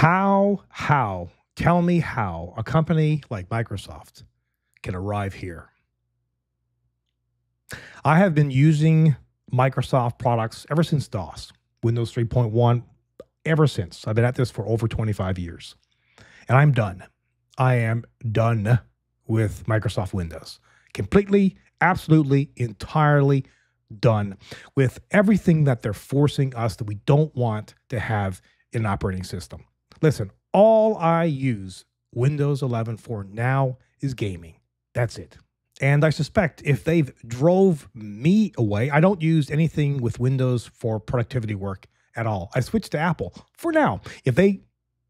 How, tell me how a company like Microsoft can arrive here. I have been using Microsoft products ever since DOS, Windows 3.1, ever since. I've been at this for over 25 years. And I'm done. I am done with Microsoft Windows. Completely, absolutely, entirely done with everything that they're forcing us that we don't want to have in an operating system. Listen, all I use Windows 11 for now is gaming. That's it. And I suspect if they've drove me away, I don't use anything with Windows for productivity work at all. I switched to Apple for now. If they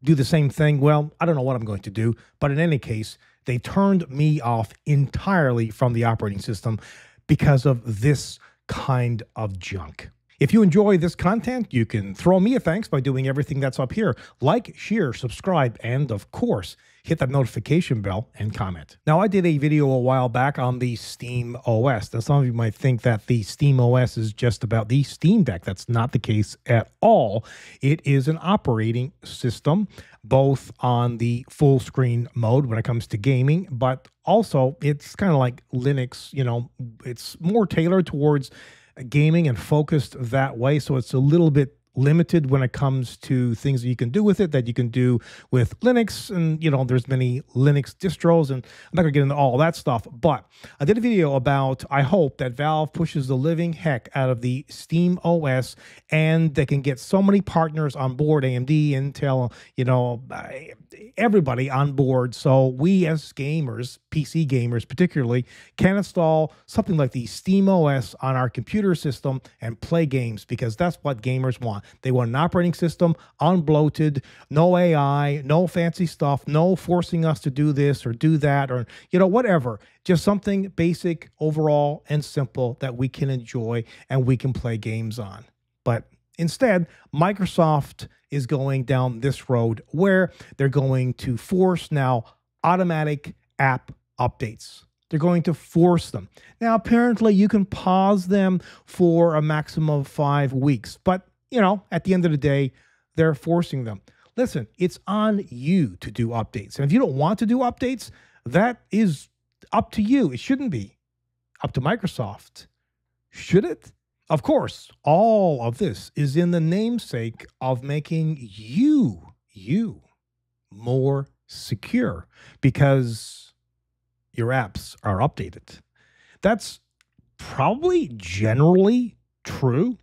do the same thing, well, I don't know what I'm going to do. But in any case, they turned me off entirely from the operating system because of this kind of junk. If you enjoy this content, you can throw me a thanks by doing everything that's up here. Like, share, subscribe, and of course, hit that notification bell and comment. Now, I did a video a while back on the Steam OS. Now, some of you might think that the Steam OS is just about the Steam Deck. That's not the case at all. It is an operating system, both on the full screen mode when it comes to gaming, but also it's kind of like Linux, you know, it's more tailored towards gaming and focused that way, so it's a little bit limited when it comes to things that you can do with it, that you can do with Linux. And you know, there's many Linux distros, and I'm not gonna get into all that stuff, but I did a video about, I hope that Valve pushes the living heck out of the Steam OS and they can get so many partners on board, AMD, Intel, you know, everybody on board, so we as gamers, PC gamers particularly, can install something like the Steam OS on our computer system and play games, because that's what gamers want. They want an operating system, unbloated, no AI, no fancy stuff, no forcing us to do this or do that or, you know, whatever. Just something basic, overall, and simple that we can enjoy and we can play games on. But instead, Microsoft is going down this road where they're going to force now automatic app updates. They're going to force them. Now, apparently, you can pause them for a maximum of 5 weeks, but you know, at the end of the day, they're forcing them. Listen, it's on you to do updates. And if you don't want to do updates, that is up to you. It shouldn't be up to Microsoft, should it? Of course, all of this is in the namesake of making you more secure because your apps are updated. That's probably generally true.